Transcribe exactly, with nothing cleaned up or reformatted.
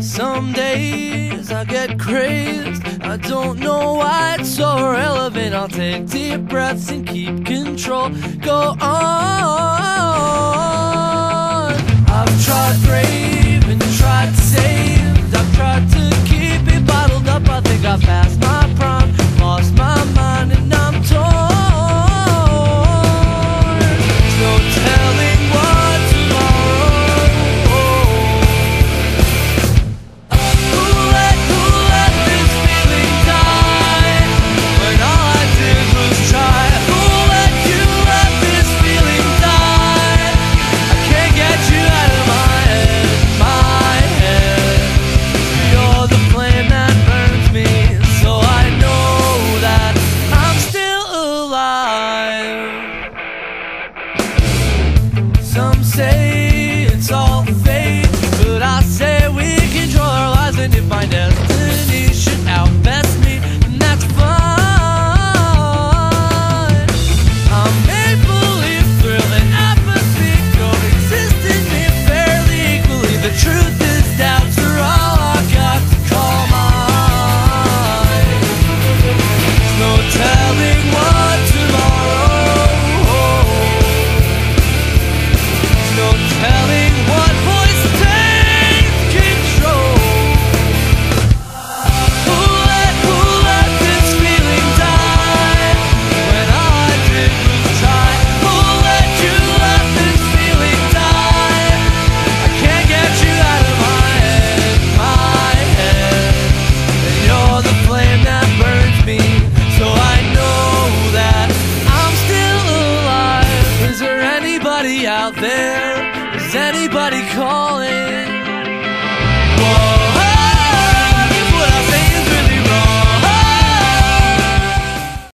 Some days I get crazed, I don't know why it's so relevant. I'll take deep breaths and keep control. Go on. I've tried brave and tried to save, I've tried to keep it bottled up. I think I've passed my prime, lost my mind, and I'm torn. There's no telling what say. It's all fate, but I say we control our lives and define destiny.